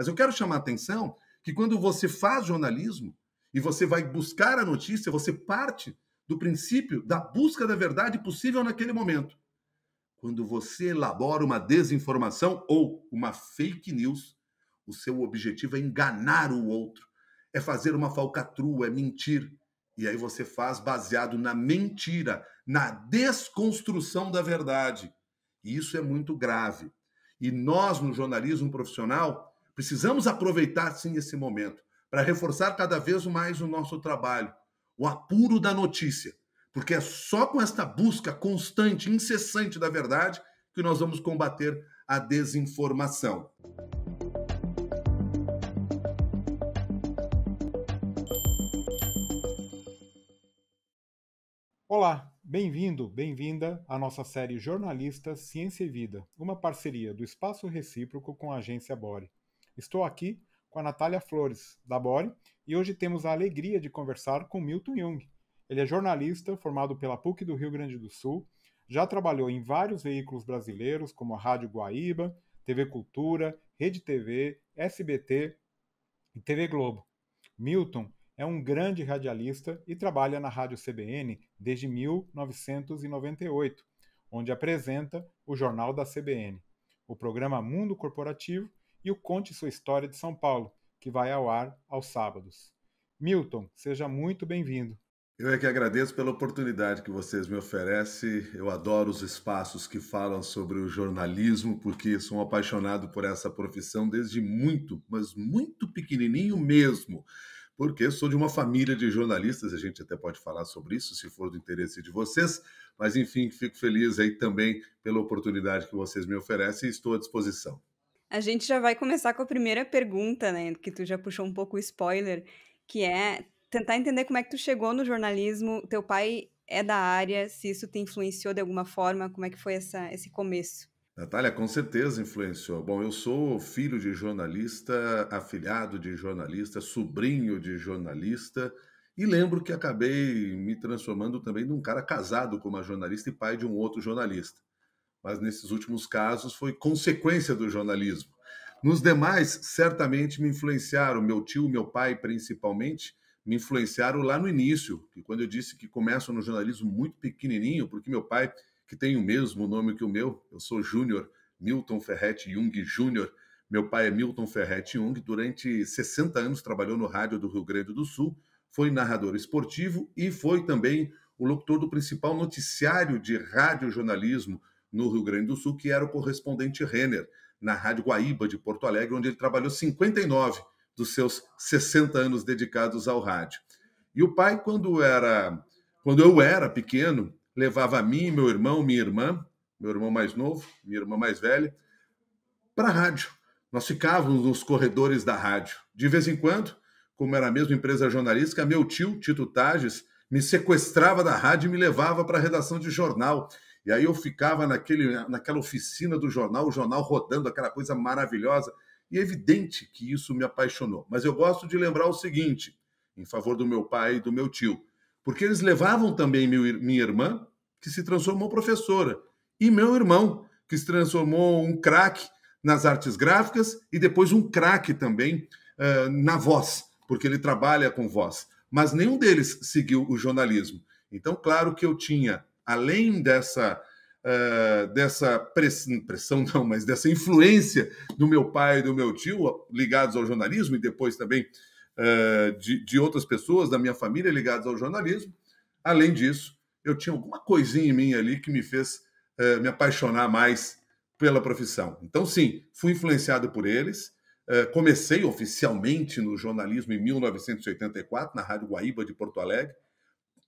Mas eu quero chamar a atenção que quando você faz jornalismo e você vai buscar a notícia, você parte do princípio da busca da verdade possível naquele momento. Quando você elabora uma desinformação ou uma fake news, o seu objetivo é enganar o outro, é fazer uma falcatrua, é mentir. E aí você faz baseado na mentira, na desconstrução da verdade. E isso é muito grave. E nós, no jornalismo profissional, precisamos aproveitar, sim, esse momento para reforçar cada vez mais o nosso trabalho, o apuro da notícia, porque é só com esta busca constante, incessante da verdade que nós vamos combater a desinformação. Olá, bem-vindo, bem-vinda à nossa série Jornalistas, Ciência e Vida, uma parceria do Espaço Recíproco com a Agência Bori. Estou aqui com a Natália Flores, da Bori, e hoje temos a alegria de conversar com Milton Jung. Ele é jornalista formado pela PUC do Rio Grande do Sul, já trabalhou em vários veículos brasileiros, como a Rádio Guaíba, TV Cultura, Rede TV, SBT e TV Globo. Milton é um grande radialista e trabalha na Rádio CBN desde 1998, onde apresenta o Jornal da CBN, o programa Mundo Corporativo e o Conte Sua História de São Paulo, que vai ao ar aos sábados. Milton, seja muito bem-vindo. Eu é que agradeço pela oportunidade que vocês me oferecem. Eu adoro os espaços que falam sobre o jornalismo, porque sou um apaixonado por essa profissão desde muito, mas muito pequenininho mesmo. Porque sou de uma família de jornalistas, a gente até pode falar sobre isso, se for do interesse de vocês, mas enfim, fico feliz aí também pela oportunidade que vocês me oferecem e estou à disposição. A gente já vai começar com a primeira pergunta, né, que tu já puxou um pouco o spoiler, que é tentar entender como é que tu chegou no jornalismo, teu pai é da área, se isso te influenciou de alguma forma, como é que foi esse começo? Natália, com certeza influenciou. Bom, eu sou filho de jornalista, afilhado de jornalista, sobrinho de jornalista e lembro que acabei me transformando também num cara casado com uma jornalista e pai de um outro jornalista. Mas nesses últimos casos foi consequência do jornalismo. Nos demais, certamente me influenciaram, meu tio, meu pai principalmente, me influenciaram lá no início, que quando eu disse que começo no jornalismo muito pequenininho, porque meu pai, que tem o mesmo nome que o meu, eu sou Júnior, Milton Ferretti Jung Júnior, meu pai é Milton Ferretti Jung, durante 60 anos trabalhou no rádio do Rio Grande do Sul, foi narrador esportivo e foi também o locutor do principal noticiário de radiojornalismo no Rio Grande do Sul, que era o correspondente Renner, na Rádio Guaíba de Porto Alegre, onde ele trabalhou 59 dos seus 60 anos dedicados ao rádio. E o pai, quando eu era pequeno, levava a mim, meu irmão, minha irmã, meu irmão mais novo, minha irmã mais velha, para a rádio. Nós ficávamos nos corredores da rádio. De vez em quando, como era a mesma empresa jornalística, meu tio, Tito Tages, me sequestrava da rádio e me levava para a redação de jornal. E aí eu ficava naquela oficina do jornal, o jornal rodando, aquela coisa maravilhosa. E é evidente que isso me apaixonou. Mas eu gosto de lembrar o seguinte, em favor do meu pai e do meu tio, porque eles levavam também minha irmã, que se transformou professora, e meu irmão, que se transformou um craque nas artes gráficas e depois um craque também na voz, porque ele trabalha com voz. Mas nenhum deles seguiu o jornalismo. Então, claro que eu tinha, além dessa influência do meu pai e do meu tio, ligados ao jornalismo, e depois também de outras pessoas da minha família ligadas ao jornalismo. Além disso, eu tinha alguma coisinha em mim ali que me fez me apaixonar mais pela profissão. Então, sim, fui influenciado por eles. Comecei oficialmente no jornalismo em 1984, na Rádio Guaíba de Porto Alegre.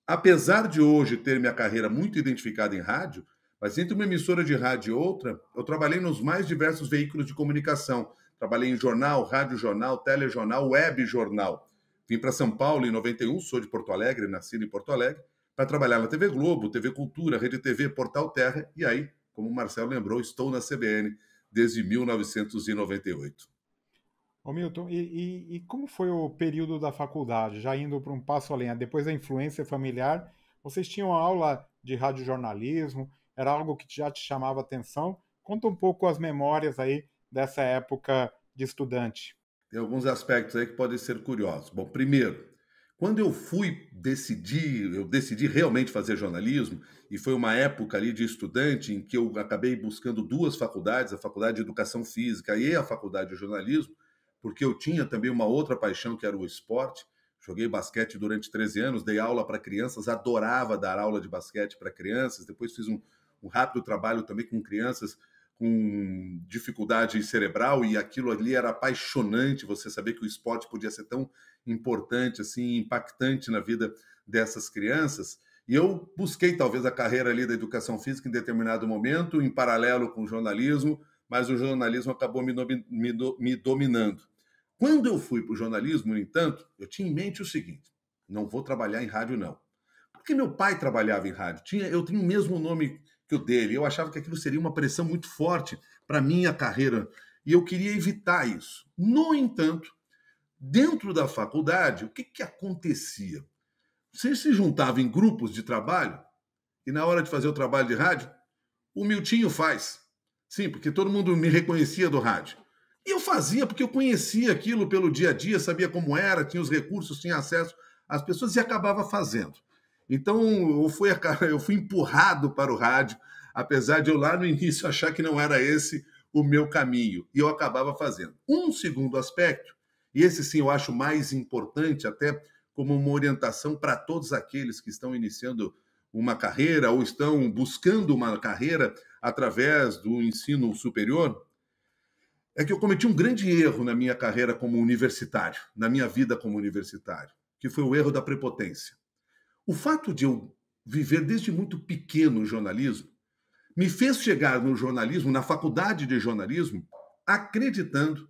Apesar de hoje ter minha carreira muito identificada em rádio, mas entre uma emissora de rádio e outra, eu trabalhei nos mais diversos veículos de comunicação. Trabalhei em jornal, rádio jornal, telejornal, web jornal. Vim para São Paulo em 91, sou de Porto Alegre, nascido em Porto Alegre, para trabalhar na TV Globo, TV Cultura, Rede TV, Portal Terra. E aí, como o Marcelo lembrou, estou na CBN desde 1998. Ô Milton, e como foi o período da faculdade? Já indo para um passo além, depois da influência familiar, vocês tinham aula de radiojornalismo, era algo que já te chamava atenção? Conta um pouco as memórias aí dessa época de estudante. tem alguns aspectos aí que podem ser curiosos. Bom, primeiro, quando eu decidi realmente fazer jornalismo, e foi uma época ali de estudante em que eu acabei buscando duas faculdades, a Faculdade de Educação Física e a Faculdade de Jornalismo, porque eu tinha também uma outra paixão que era o esporte. Joguei basquete durante 13 anos, dei aula para crianças, adorava dar aula de basquete para crianças, depois fiz um rápido trabalho também com crianças com dificuldade cerebral, e aquilo ali era apaixonante, você saber que o esporte podia ser tão importante, assim, impactante na vida dessas crianças. E eu busquei talvez a carreira ali da educação física em determinado momento, em paralelo com o jornalismo, mas o jornalismo acabou me dominando. Quando eu fui para o jornalismo, no entanto, eu tinha em mente o seguinte: não vou trabalhar em rádio, não. Porque meu pai trabalhava em rádio, eu tenho o mesmo nome que o dele, eu achava que aquilo seria uma pressão muito forte para a minha carreira, e eu queria evitar isso. No entanto, dentro da faculdade, o que acontecia? Você se juntava em grupos de trabalho e na hora de fazer o trabalho de rádio, o Miltinho faz. Sim, porque todo mundo me reconhecia do rádio. E eu fazia porque eu conhecia aquilo pelo dia a dia, sabia como era, tinha os recursos, tinha acesso às pessoas e acabava fazendo. Então eu fui empurrado para o rádio, apesar de eu lá no início achar que não era esse o meu caminho. E eu acabava fazendo. Um segundo aspecto, e esse sim eu acho mais importante, até como uma orientação para todos aqueles que estão iniciando uma carreira ou estão buscando uma carreira através do ensino superior, é que eu cometi um grande erro na minha carreira como universitário, na minha vida como universitário, que foi o erro da prepotência. O fato de eu viver desde muito pequeno o jornalismo me fez chegar no jornalismo, na faculdade de jornalismo, acreditando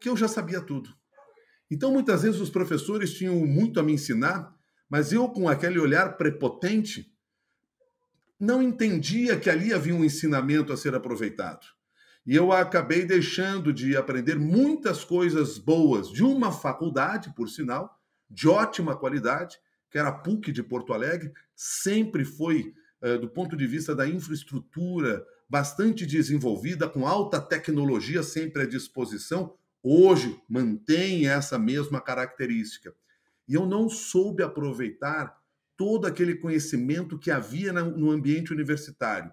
que eu já sabia tudo. Então, muitas vezes, os professores tinham muito a me ensinar, mas eu, com aquele olhar prepotente, não entendia que ali havia um ensinamento a ser aproveitado. E eu acabei deixando de aprender muitas coisas boas de uma faculdade, por sinal, de ótima qualidade, que era a PUC de Porto Alegre, sempre foi, do ponto de vista da infraestrutura, bastante desenvolvida, com alta tecnologia sempre à disposição. Hoje mantém essa mesma característica. E eu não soube aproveitar todo aquele conhecimento que havia no ambiente universitário.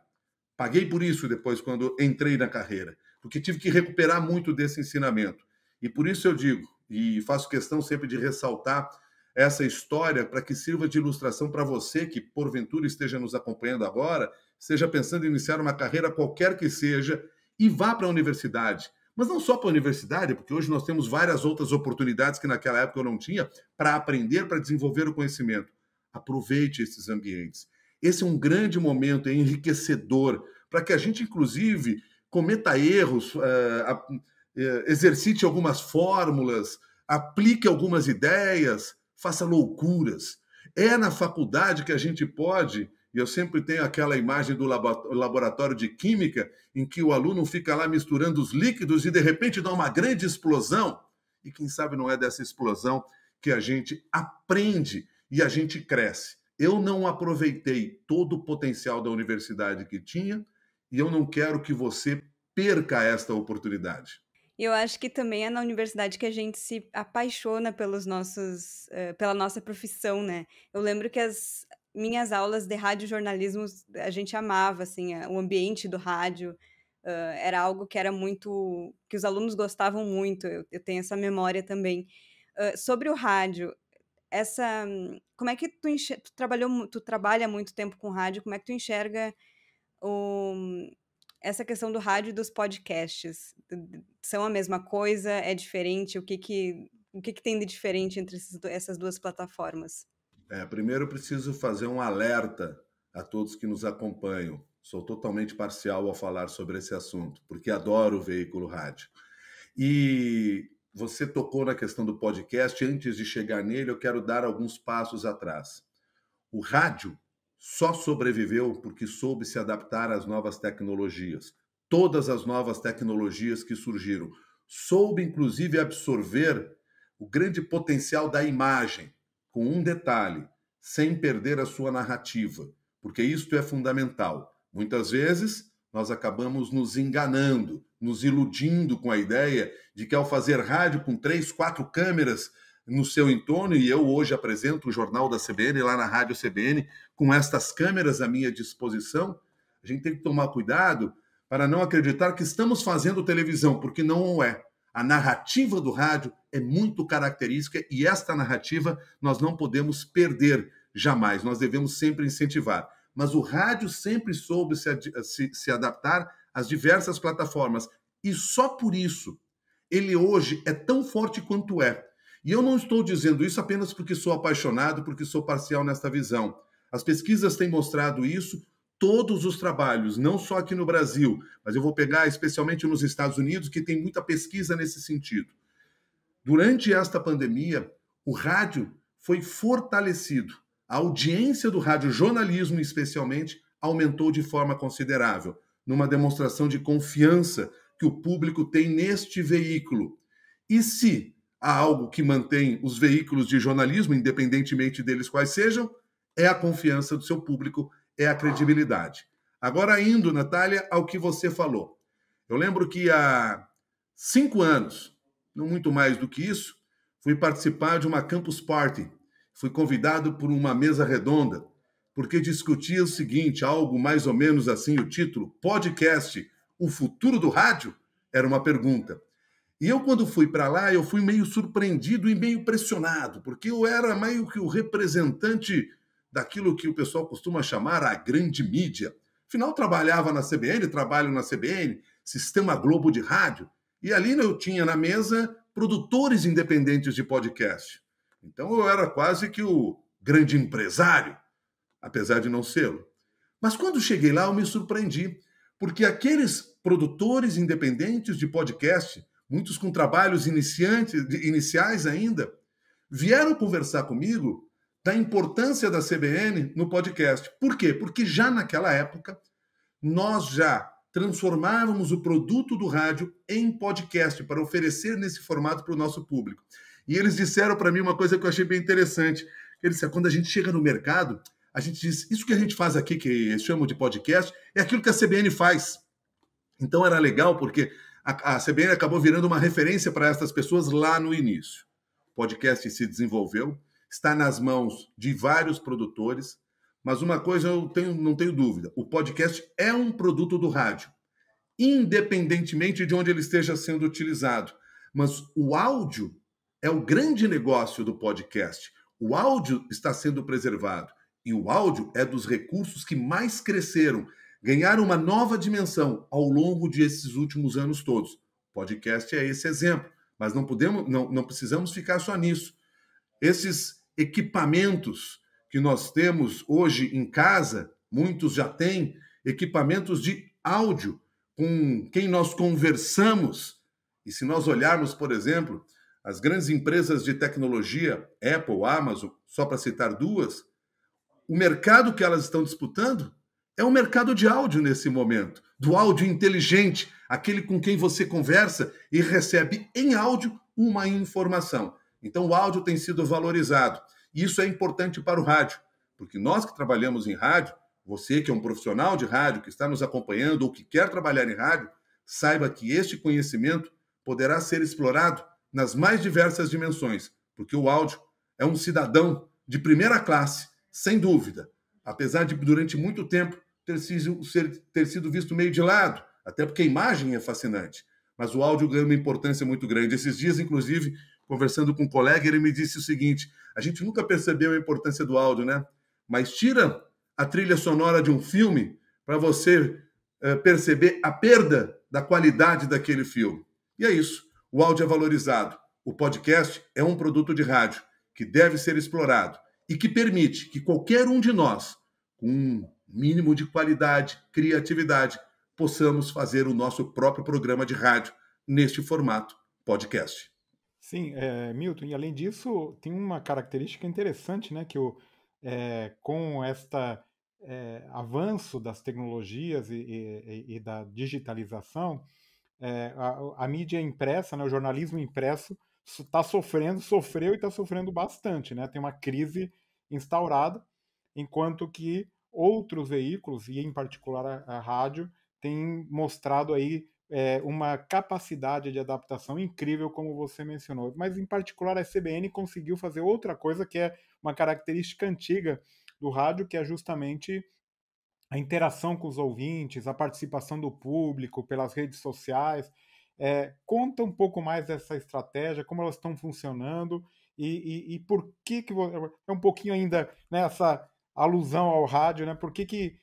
Paguei por isso depois, quando entrei na carreira, porque tive que recuperar muito desse ensinamento. E por isso eu digo, e faço questão sempre de ressaltar essa história para que sirva de ilustração para você que, porventura, esteja nos acompanhando agora, esteja pensando em iniciar uma carreira qualquer que seja e vá para a universidade. Mas não só para a universidade, porque hoje nós temos várias outras oportunidades que naquela época eu não tinha para aprender, para desenvolver o conhecimento. Aproveite esses ambientes. Esse é um grande momento, é enriquecedor, para que a gente, inclusive, cometa erros, exercite algumas fórmulas, aplique algumas ideias, faça loucuras. É na faculdade que a gente pode... E eu sempre tenho aquela imagem do laboratório de química em que o aluno fica lá misturando os líquidos e, de repente, dá uma grande explosão. E quem sabe não é dessa explosão que a gente aprende e a gente cresce. Eu não aproveitei todo o potencial da universidade que tinha e eu não quero que você perca esta oportunidade. Eu acho que também é na universidade que a gente se apaixona pela nossa profissão, né? Eu lembro que as minhas aulas de rádio jornalismo, a gente amava, assim, o ambiente do rádio, era algo que era muito, que os alunos gostavam muito, eu tenho essa memória também. Sobre o rádio, como é que tu trabalha muito tempo com rádio, como é que tu enxerga essa questão do rádio e dos podcasts? São a mesma coisa, é diferente? O que tem de diferente entre essas duas plataformas? Primeiro eu preciso fazer um alerta a todos que nos acompanham. Sou totalmente parcial ao falar sobre esse assunto, porque adoro o veículo rádio. E você tocou na questão do podcast. Antes de chegar nele, eu quero dar alguns passos atrás. O rádio só sobreviveu porque soube se adaptar às novas tecnologias. Todas as novas tecnologias que surgiram. Soube, inclusive, absorver o grande potencial da imagem, com um detalhe, sem perder a sua narrativa, porque isto é fundamental. Muitas vezes nós acabamos nos enganando, nos iludindo com a ideia de que ao fazer rádio com 3, 4 câmeras no seu entorno, e eu hoje apresento o Jornal da CBN lá na Rádio CBN, com estas câmeras à minha disposição, a gente tem que tomar cuidado para não acreditar que estamos fazendo televisão, porque não é. A narrativa do rádio é muito característica e esta narrativa nós não podemos perder jamais, nós devemos sempre incentivar. Mas o rádio sempre soube se adaptar às diversas plataformas e só por isso ele hoje é tão forte quanto é. E eu não estou dizendo isso apenas porque sou apaixonado, porque sou parcial nesta visão. As pesquisas têm mostrado isso, todos os trabalhos, não só aqui no Brasil, mas eu vou pegar especialmente nos Estados Unidos, que tem muita pesquisa nesse sentido. Durante esta pandemia, o rádio foi fortalecido. A audiência do rádio, jornalismo especialmente, aumentou de forma considerável, numa demonstração de confiança que o público tem neste veículo. E se há algo que mantém os veículos de jornalismo, independentemente deles quais sejam, é a confiança do seu público, é a credibilidade. Agora indo, Natália, ao que você falou. Eu lembro que há 5 anos, não muito mais do que isso, fui participar de uma campus party. Fui convidado por uma mesa redonda, porque discutia o seguinte, algo mais ou menos assim, o título, podcast, o futuro do rádio? Era uma pergunta. E eu, quando fui para lá, eu fui meio surpreendido e meio pressionado, porque eu era meio que o representante daquilo que o pessoal costuma chamar a grande mídia. Afinal, trabalhava na CBN, trabalho na CBN, Sistema Globo de Rádio, e ali eu tinha na mesa produtores independentes de podcast. Então eu era quase que o grande empresário, apesar de não sê-lo. Mas quando cheguei lá, eu me surpreendi, porque aqueles produtores independentes de podcast, muitos com trabalhos iniciais ainda, vieram conversar comigo da importância da CBN no podcast. Por quê? Porque já naquela época, nós já transformávamos o produto do rádio em podcast para oferecer nesse formato para o nosso público. E eles disseram para mim uma coisa que eu achei bem interessante. Eles disseram, quando a gente chega no mercado, a gente diz, isso que a gente faz aqui, que eles chamam de podcast, é aquilo que a CBN faz. Então era legal porque a CBN acabou virando uma referência para estas pessoas lá no início. O podcast se desenvolveu, está nas mãos de vários produtores, mas uma coisa eu não tenho dúvida, o podcast é um produto do rádio, independentemente de onde ele esteja sendo utilizado. Mas o áudio é o grande negócio do podcast. O áudio está sendo preservado e o áudio é dos recursos que mais cresceram, ganharam uma nova dimensão ao longo desses últimos anos todos. O podcast é esse exemplo, mas não precisamos ficar só nisso. Esses equipamentos que nós temos hoje em casa, muitos já têm equipamentos de áudio com quem nós conversamos. E se nós olharmos, por exemplo, as grandes empresas de tecnologia, Apple, Amazon, só para citar duas, o mercado que elas estão disputando é um mercado de áudio nesse momento, do áudio inteligente, aquele com quem você conversa e recebe em áudio uma informação. Então o áudio tem sido valorizado. E isso é importante para o rádio, porque nós que trabalhamos em rádio, você que é um profissional de rádio, que está nos acompanhando ou que quer trabalhar em rádio, saiba que este conhecimento poderá ser explorado nas mais diversas dimensões, porque o áudio é um cidadão de primeira classe, sem dúvida, apesar de durante muito tempo ter sido visto meio de lado, até porque a imagem é fascinante, mas o áudio ganha uma importância muito grande. Esses dias, inclusive, conversando com um colega, ele me disse o seguinte, a gente nunca percebeu a importância do áudio, né? Mas tira a trilha sonora de um filme para você perceber a perda da qualidade daquele filme. E é isso, o áudio é valorizado. O podcast é um produto de rádio que deve ser explorado e que permite que qualquer um de nós, com um mínimo de qualidade, criatividade, possamos fazer o nosso próprio programa de rádio neste formato podcast. Sim, Milton, e além disso, tem uma característica interessante, né, que com este avanço das tecnologias e da digitalização, a mídia impressa, né, o jornalismo impresso, está sofreu e está sofrendo bastante, né? Tem uma crise instaurada, enquanto que outros veículos, e em particular a rádio, têm mostrado aí uma capacidade de adaptação incrível, como você mencionou. Mas, em particular, a CBN conseguiu fazer outra coisa que é uma característica antiga do rádio, que é justamente a interação com os ouvintes, a participação do público pelas redes sociais. Conta um pouco mais dessa estratégia, como elas estão funcionando e por que que é um pouquinho ainda, né, essa alusão ao rádio, né? Por que que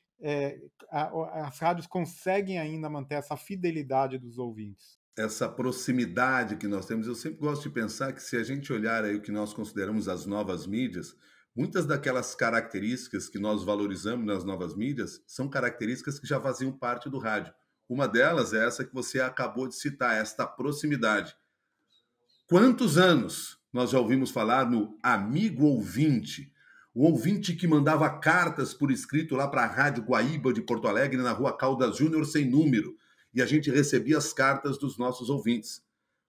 as rádios conseguem ainda manter essa fidelidade dos ouvintes? Essa proximidade que nós temos, eu sempre gosto de pensar que se a gente olhar aí o que nós consideramos as novas mídias, muitas daquelas características que nós valorizamos nas novas mídias são características que já faziam parte do rádio. Uma delas é essa que você acabou de citar, esta proximidade. Quantos anos nós já ouvimos falar no amigo ouvinte? O ouvinte que mandava cartas por escrito lá para a Rádio Guaíba de Porto Alegre, na Rua Caldas Júnior, sem número. E a gente recebia as cartas dos nossos ouvintes.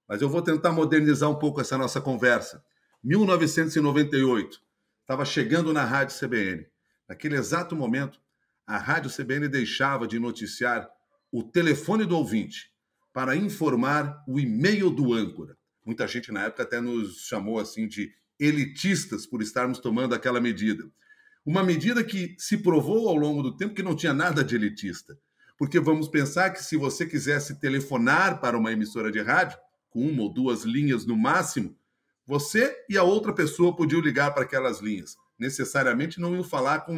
Mas eu vou tentar modernizar um pouco essa nossa conversa. 1998, estava chegando na Rádio CBN. Naquele exato momento, a Rádio CBN deixava de noticiar o telefone do ouvinte para informar o e-mail do âncora. Muita gente na época até nos chamou assim de elitistas por estarmos tomando aquela medida. Uma medida que se provou ao longo do tempo que não tinha nada de elitista. Porque vamos pensar que se você quisesse telefonar para uma emissora de rádio, com uma ou duas linhas no máximo, você e a outra pessoa podiam ligar para aquelas linhas. Necessariamente não iam falar com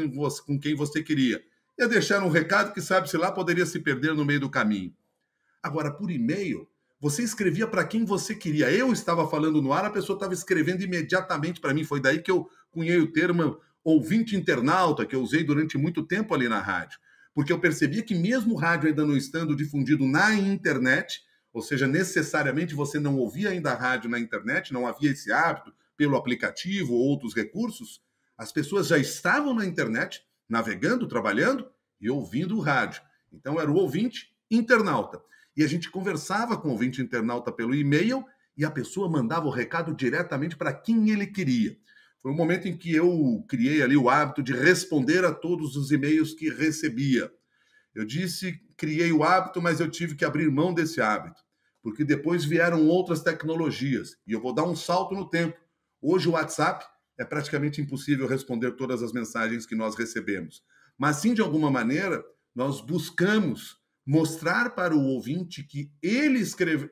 quem você queria. Ia deixar um recado que, sabe-se lá, poderia se perder no meio do caminho. Agora, por e-mail, você escrevia para quem você queria. Eu estava falando no ar, a pessoa estava escrevendo imediatamente para mim. Foi daí que eu cunhei o termo ouvinte internauta, que eu usei durante muito tempo ali na rádio. Porque eu percebia que mesmo o rádio ainda não estando difundido na internet, ou seja, necessariamente você não ouvia ainda a rádio na internet, não havia esse hábito pelo aplicativo ou outros recursos, as pessoas já estavam na internet, navegando, trabalhando e ouvindo o rádio. Então era o ouvinte internauta. E a gente conversava com o ouvinte internauta pelo e-mail e a pessoa mandava o recado diretamente para quem ele queria. Foi um momento em que eu criei ali o hábito de responder a todos os e-mails que recebia. Eu disse, criei o hábito, mas eu tive que abrir mão desse hábito, porque depois vieram outras tecnologias. E eu vou dar um salto no tempo. Hoje o WhatsApp é praticamente impossível responder todas as mensagens que nós recebemos. Mas sim, de alguma maneira, nós buscamos mostrar para o ouvinte que ele escreve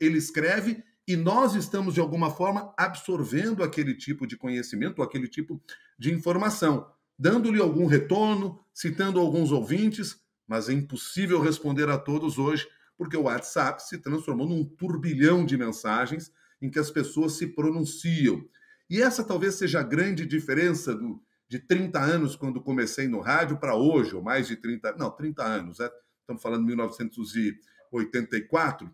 e nós estamos, de alguma forma, absorvendo aquele tipo de conhecimento, aquele tipo de informação, dando-lhe algum retorno, citando alguns ouvintes, mas é impossível responder a todos hoje, porque o WhatsApp se transformou num turbilhão de mensagens em que as pessoas se pronunciam. E essa talvez seja a grande diferença de 30 anos, quando comecei no rádio, para hoje, ou mais de 30... Não, 30 anos, né? Estamos falando de 1984.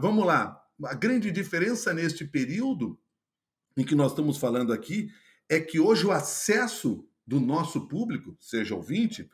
Vamos lá. A grande diferença neste período em que nós estamos falando aqui é que hoje o acesso do nosso público, seja ouvinte,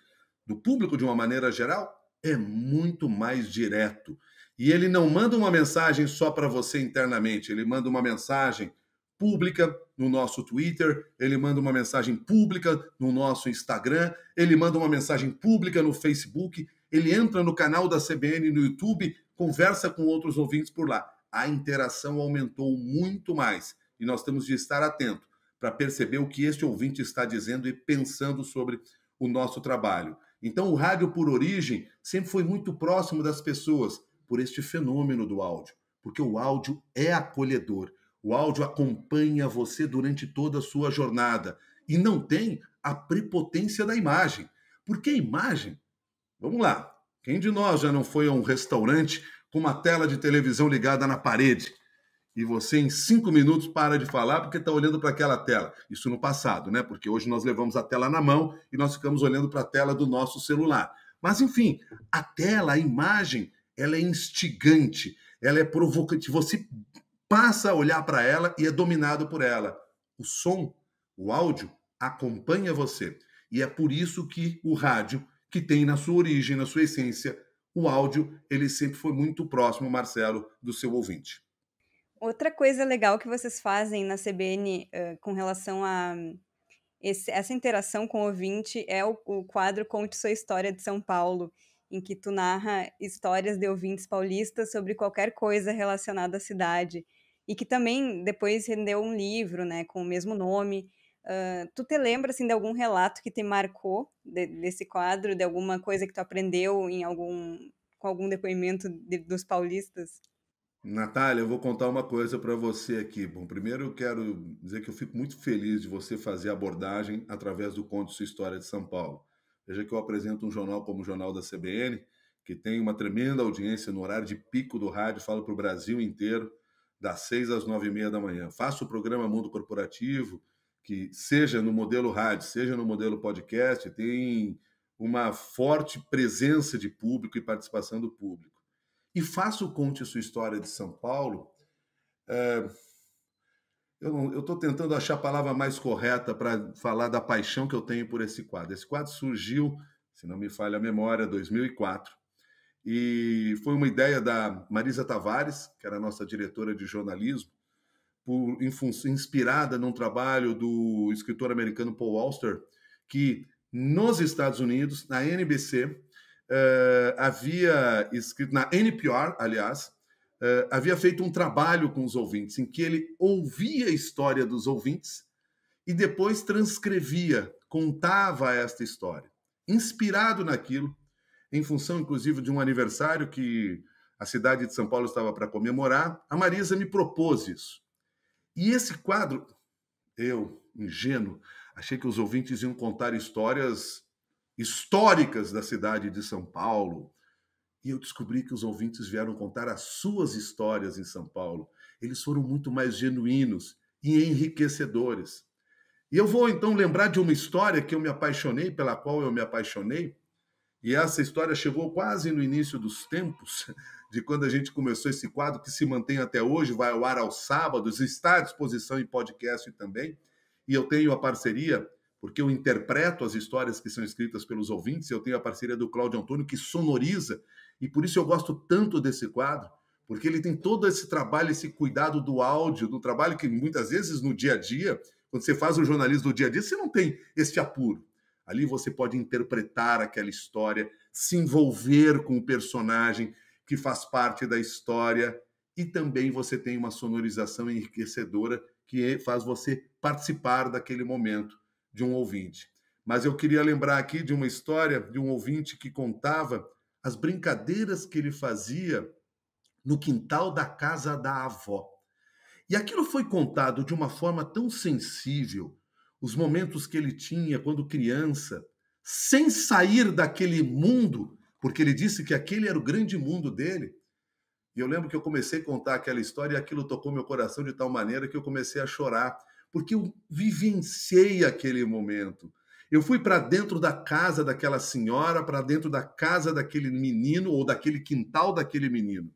do público de uma maneira geral, é muito mais direto. E ele não manda uma mensagem só para você internamente, ele manda uma mensagem pública no nosso Twitter, ele manda uma mensagem pública no nosso Instagram, ele manda uma mensagem pública no Facebook, ele entra no canal da CBN no YouTube, conversa com outros ouvintes por lá. A interação aumentou muito mais e nós temos de estar atento para perceber o que este ouvinte está dizendo e pensando sobre o nosso trabalho. Então o rádio por origem sempre foi muito próximo das pessoas por este fenômeno do áudio, porque o áudio é acolhedor. O áudio acompanha você durante toda a sua jornada e não tem a prepotência da imagem. Porque a imagem, vamos lá, quem de nós já não foi a um restaurante com uma tela de televisão ligada na parede e você em 5 minutos para de falar porque está olhando para aquela tela? Isso no passado, né? Porque hoje nós levamos a tela na mão e nós ficamos olhando para a tela do nosso celular. Mas enfim, a tela, a imagem, ela é instigante, ela é provocante. Você passa a olhar para ela e é dominado por ela. O som, o áudio, acompanha você. E é por isso que o rádio, que tem na sua origem, na sua essência, o áudio, ele sempre foi muito próximo, Marcelo, do seu ouvinte. Outra coisa legal que vocês fazem na CBN com relação a essa interação com o ouvinte é o quadro Conte Sua História de São Paulo, em que tu narra histórias de ouvintes paulistas sobre qualquer coisa relacionada à cidade, e que também depois rendeu um livro, né, com o mesmo nome. Tu te lembra, assim, de algum relato que te marcou desse quadro, de alguma coisa que tu aprendeu com algum depoimento dos paulistas? Natália, eu vou contar uma coisa para você aqui. Bom, primeiro eu quero dizer que eu fico muito feliz de você fazer a abordagem através do Conte Sua História de São Paulo. Veja que eu apresento um jornal como o Jornal da CBN, que tem uma tremenda audiência no horário de pico do rádio, falo para o Brasil inteiro, das 6 às 9:30 da manhã. Faço o programa Mundo Corporativo, que seja no modelo rádio, seja no modelo podcast, tem uma forte presença de público e participação do público. E faço o Conte Sua História de São Paulo. Eu estou tentando achar a palavra mais correta para falar da paixão que eu tenho por esse quadro. Esse quadro surgiu, se não me falha a memória, em 2004. E foi uma ideia da Marisa Tavares, que era a nossa diretora de jornalismo, inspirada num trabalho do escritor americano Paul Auster, que nos Estados Unidos, na NBC, havia escrito, na NPR, aliás, havia feito um trabalho com os ouvintes, em que ele ouvia a história dos ouvintes e depois transcrevia, contava esta história. Inspirado naquilo, em função, inclusive, de um aniversário que a cidade de São Paulo estava para comemorar, a Marisa me propôs isso. E esse quadro, eu, ingênuo, achei que os ouvintes iam contar histórias históricas da cidade de São Paulo. E eu descobri que os ouvintes vieram contar as suas histórias em São Paulo. Eles foram muito mais genuínos e enriquecedores. E eu vou, então, lembrar de uma história que eu me apaixonei, pela qual eu me apaixonei. E essa história chegou quase no início dos tempos, de quando a gente começou esse quadro, que se mantém até hoje, vai ao ar aos sábados, está à disposição em podcast também. E eu tenho a parceria, porque eu interpreto as histórias que são escritas pelos ouvintes, eu tenho a parceria do Cláudio Antônio, que sonoriza, e por isso eu gosto tanto desse quadro, porque ele tem todo esse trabalho, esse cuidado do áudio, do trabalho que muitas vezes no dia a dia, quando você faz o jornalismo do dia a dia, você não tem esse apuro. Ali você pode interpretar aquela história, se envolver com o personagem que faz parte da história, e também você tem uma sonorização enriquecedora que faz você participar daquele momento de um ouvinte. Mas eu queria lembrar aqui de uma história de um ouvinte que contava as brincadeiras que ele fazia no quintal da casa da avó. E aquilo foi contado de uma forma tão sensível, os momentos que ele tinha quando criança, sem sair daquele mundo, porque ele disse que aquele era o grande mundo dele. E eu lembro que eu comecei a contar aquela história e aquilo tocou meu coração de tal maneira que eu comecei a chorar, porque eu vivenciei aquele momento. Eu fui para dentro da casa daquela senhora, para dentro da casa daquele menino ou daquele quintal daquele menino.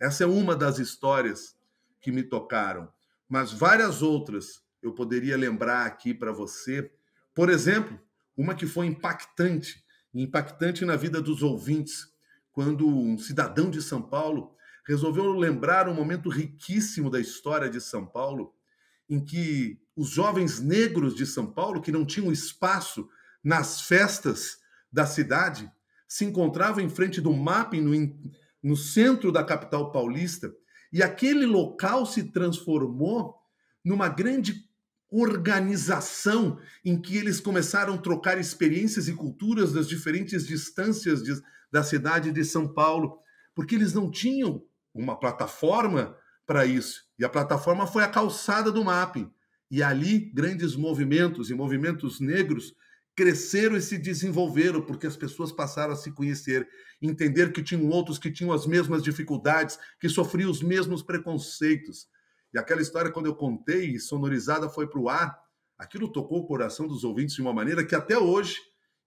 Essa é uma das histórias que me tocaram, mas várias outras eu poderia lembrar aqui para você. Por exemplo, uma que foi impactante na vida dos ouvintes, quando um cidadão de São Paulo resolveu lembrar um momento riquíssimo da história de São Paulo, em que os jovens negros de São Paulo, que não tinham espaço nas festas da cidade, se encontravam em frente do MAPI, no centro da capital paulista, e aquele local se transformou numa grande organização em que eles começaram a trocar experiências e culturas das diferentes distâncias da cidade de São Paulo, porque eles não tinham uma plataforma para isso. E a plataforma foi a calçada do MAPI. E ali grandes movimentos e movimentos negros cresceram e se desenvolveram, porque as pessoas passaram a se conhecer, entender que tinham outros que tinham as mesmas dificuldades, que sofriam os mesmos preconceitos. E aquela história, quando eu contei e sonorizada foi para o ar, aquilo tocou o coração dos ouvintes de uma maneira que até hoje,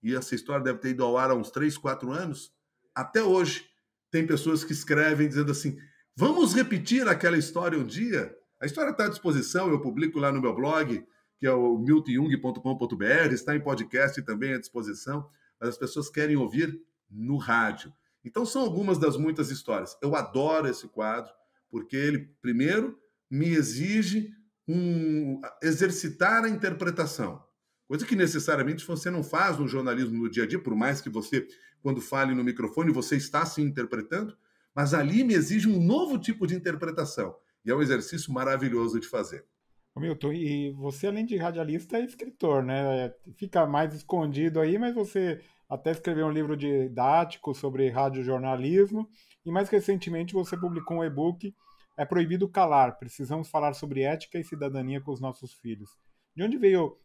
e essa história deve ter ido ao ar há uns 3, 4 anos, até hoje tem pessoas que escrevem dizendo assim: vamos repetir aquela história um dia? A história está à disposição, eu publico lá no meu blog, que é o miltonjung.com.br, está em podcast também à disposição, mas as pessoas querem ouvir no rádio. Então são algumas das muitas histórias. Eu adoro esse quadro, porque ele, primeiro, me exige exercitar a interpretação. Coisa que necessariamente você não faz no jornalismo no dia a dia, por mais que você, quando fale no microfone, você está se interpretando, mas ali me exige um novo tipo de interpretação. E é um exercício maravilhoso de fazer. Milton, e você, além de radialista, é escritor, né? Fica mais escondido aí, mas você até escreveu um livro didático sobre radiojornalismo e, mais recentemente, você publicou um e-book É Proibido Calar, Precisamos Falar sobre Ética e Cidadania com os Nossos Filhos. De onde veio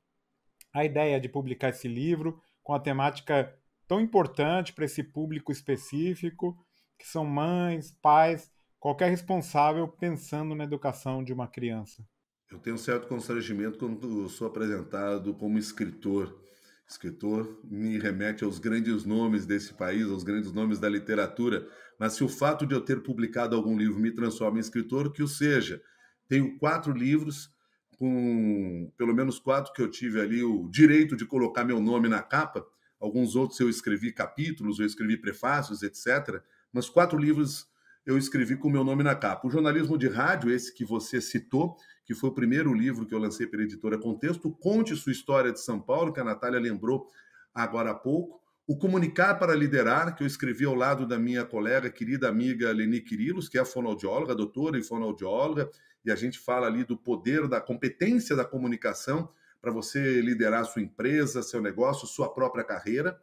a ideia de publicar esse livro com a temática tão importante para esse público específico, que são mães, pais, qualquer responsável pensando na educação de uma criança? Eu tenho um certo constrangimento quando sou apresentado como escritor. Escritor me remete aos grandes nomes desse país, aos grandes nomes da literatura, mas se o fato de eu ter publicado algum livro me transforma em escritor, que o seja. Tenho 4 livros, com pelo menos 4 que eu tive ali o direito de colocar meu nome na capa, alguns outros eu escrevi capítulos, eu escrevi prefácios, etc., mas 4 livros eu escrevi com o meu nome na capa. O jornalismo de rádio, esse que você citou, que foi o primeiro livro que eu lancei pela editora Contexto, Conte Sua História de São Paulo, que a Natália lembrou agora há pouco, o Comunicar para Liderar, que eu escrevi ao lado da minha colega, querida amiga Leni Quirilos, que é a fonoaudióloga, doutora em fonoaudióloga, e a gente fala ali do poder, da competência da comunicação para você liderar sua empresa, seu negócio, sua própria carreira.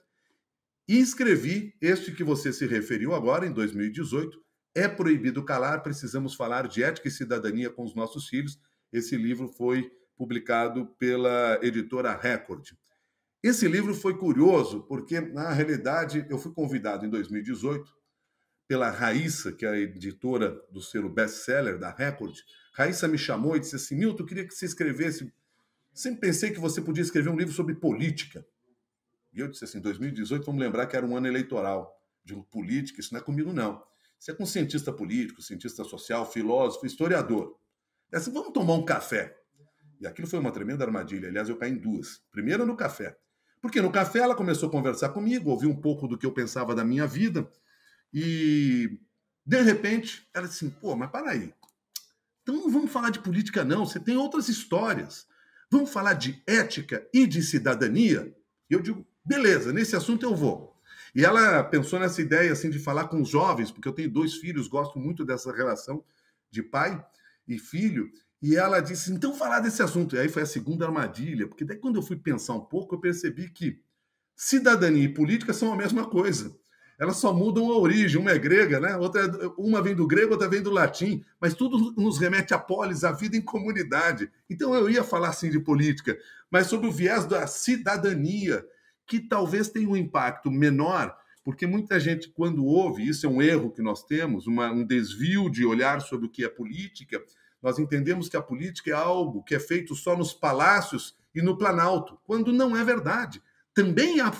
E escrevi este que você se referiu agora, em 2018, É Proibido Calar, Precisamos Falar de Ética e Cidadania com os Nossos Filhos. Esse livro foi publicado pela editora Record. Esse livro foi curioso porque, na realidade, eu fui convidado em 2018 pela Raíssa, que é a editora do selo best-seller da Record. Raíssa me chamou e disse assim, Milton, eu queria que você escrevesse... Sempre pensei que você podia escrever um livro sobre política. E eu disse assim, 2018, vamos lembrar que era um ano eleitoral. Digo, política, isso não é comigo, não. Você é com cientista político, cientista social, filósofo, historiador. É assim, vamos tomar um café. E aquilo foi uma tremenda armadilha. Aliás, eu caí em 2. Primeiro no café. Porque no café ela começou a conversar comigo, ouviu um pouco do que eu pensava da minha vida. E, de repente, ela disse assim, pô, mas para aí. Então não vamos falar de política, não. Você tem outras histórias. Vamos falar de ética e de cidadania? E eu digo, beleza, nesse assunto eu vou. E ela pensou nessa ideia assim de falar com os jovens, porque eu tenho 2 filhos, gosto muito dessa relação de pai e filho, e ela disse, então falar desse assunto. E aí foi a segunda armadilha, porque daí quando eu fui pensar um pouco, eu percebi que cidadania e política são a mesma coisa. Elas só mudam a origem, uma é grega, né? Outra, uma vem do grego, outra vem do latim, mas tudo nos remete à polis, à vida em comunidade. Então eu ia falar sim de política, mas sobre o viés da cidadania, que talvez tenha um impacto menor, porque muita gente, quando ouve, isso é um erro que nós temos, um desvio de olhar sobre o que é política, nós entendemos que a política é algo que é feito só nos palácios e no Planalto, quando não é verdade. Também é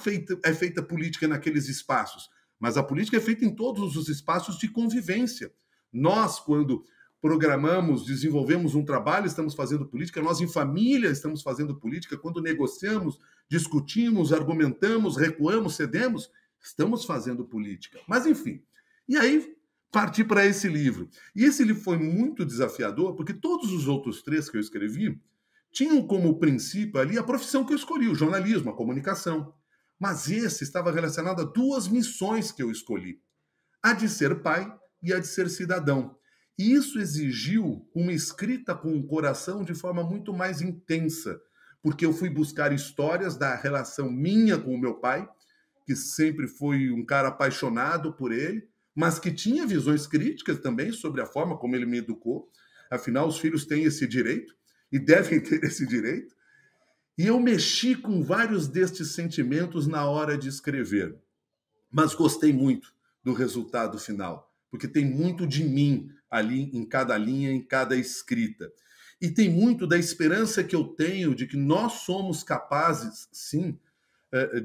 feita política naqueles espaços, mas a política é feita em todos os espaços de convivência. Nós, quando programamos, desenvolvemos um trabalho, estamos fazendo política, nós em família estamos fazendo política, quando negociamos, discutimos, argumentamos, recuamos, cedemos, estamos fazendo política. Mas, enfim, e aí parti para esse livro. E esse livro foi muito desafiador, porque todos os outros 3 que eu escrevi tinham como princípio ali a profissão que eu escolhi, o jornalismo, a comunicação. Mas esse estava relacionado a 2 missões que eu escolhi, a de ser pai e a de ser cidadão. E isso exigiu uma escrita com o coração de forma muito mais intensa, porque eu fui buscar histórias da relação minha com o meu pai, que sempre foi um cara apaixonado por ele, mas que tinha visões críticas também sobre a forma como ele me educou. Afinal, os filhos têm esse direito e devem ter esse direito. E eu mexi com vários destes sentimentos na hora de escrever. Mas gostei muito do resultado final, porque tem muito de mim ali em cada linha, em cada escrita. E tem muito da esperança que eu tenho de que nós somos capazes, sim,